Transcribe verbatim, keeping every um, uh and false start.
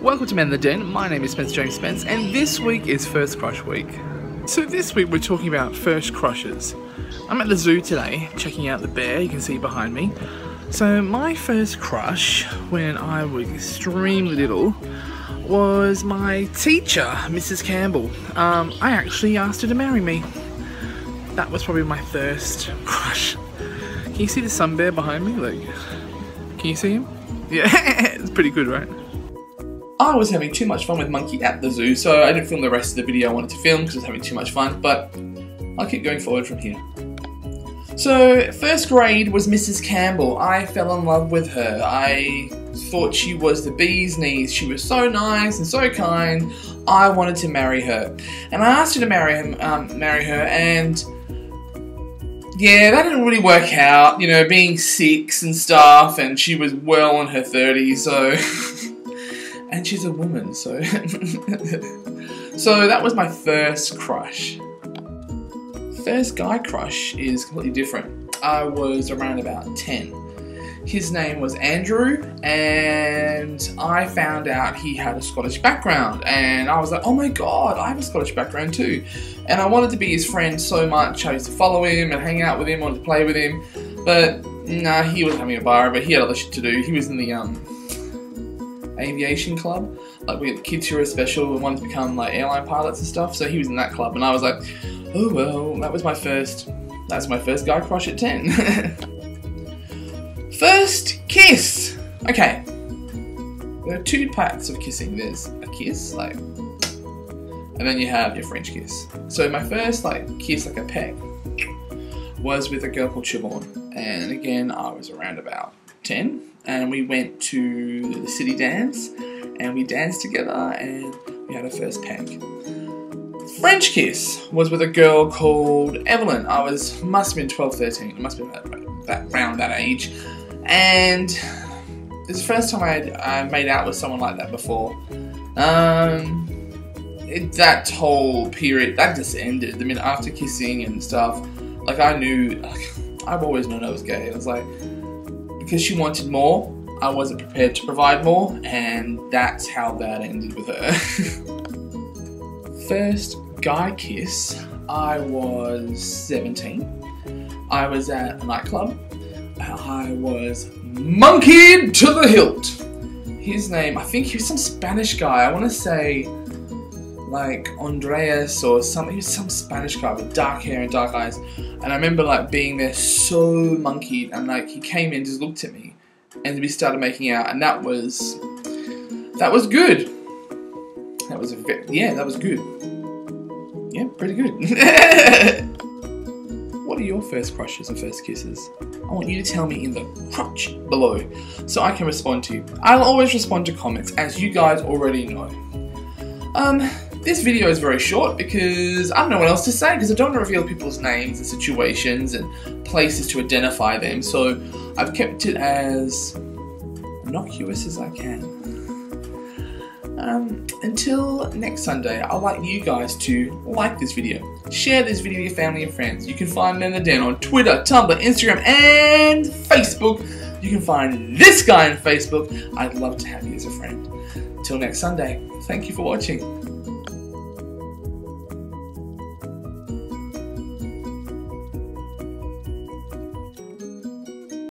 Welcome to Men in the Den, my name is Spencer James Spence and this week is First Crush Week. So this week we're talking about first crushes. I'm at the zoo today, checking out the bear you can see behind me. So my first crush, when I was extremely little, was my teacher, Missus Campbell. Um, I actually asked her to marry me. That was probably my first crush. Can you see the sun bear behind me? Like, can you see him? Yeah, it's pretty good, right? I was having too much fun with Monkey at the zoo, so I didn't film the rest of the video I wanted to film because I was having too much fun, but I'll keep going forward from here. So, first grade was Missus Campbell. I fell in love with her. I thought she was the bee's knees. She was so nice and so kind. I wanted to marry her. And I asked her to marry him, um, marry her, and yeah, that didn't really work out, you know, being six and stuff, and she was well in her thirties, so... and she's a woman, so... so that was my first crush. First guy crush is completely different. I was around about ten. His name was Andrew, and I found out he had a Scottish background, and I was like, oh my god, I have a Scottish background too. And I wanted to be his friend so much. I used to follow him and hang out with him, wanted to play with him, but nah, he was having a bar, but he had other shit to do. He was in the um. aviation club, like we had kids who were special and wanted to become like airline pilots and stuff, so he was in that club and I was like, oh well, that was my first, that's my first guy crush at ten. First kiss! Okay, there are two parts of kissing, there's a kiss, like, and then you have your French kiss. So my first like kiss, like a peck, was with a girl called Siobhan, and again I was around about ten. And we went to the city dance, and we danced together, and we had our first peck. French kiss was with a girl called Evelyn. I was, must have been twelve, thirteen, it must have been that, that, around that age. And it's the first time I, I made out with someone like that before. Um, it, that whole period, that just ended. I mean, after kissing and stuff, like I knew, like, I've always known I was gay. I was like, because she wanted more, I wasn't prepared to provide more, and that's how that ended with her. First guy kiss, I was seventeen. I was at a nightclub. I was monkeyed to the hilt. His name, I think he was some Spanish guy. I want to say like Andreas or something. He was some Spanish guy with dark hair and dark eyes. And I remember like being there so monkeyed, and like he came in, just looked at me, and we started making out, and that was, that was good. That was a very, yeah, that was good. Yeah, pretty good. What are your first crushes and first kisses? I want you to tell me in the crotch below, so I can respond to you. I'll always respond to comments, as you guys already know. Um. This video is very short because I don't know what else to say, because I don't want to reveal people's names and situations and places to identify them, so I've kept it as innocuous as I can. Um, until next Sunday, I'd like you guys to like this video, share this video with your family and friends. You can find Men in the Den on Twitter, Tumblr, Instagram and Facebook. You can find this guy on Facebook. I'd love to have you as a friend. Till next Sunday, thank you for watching.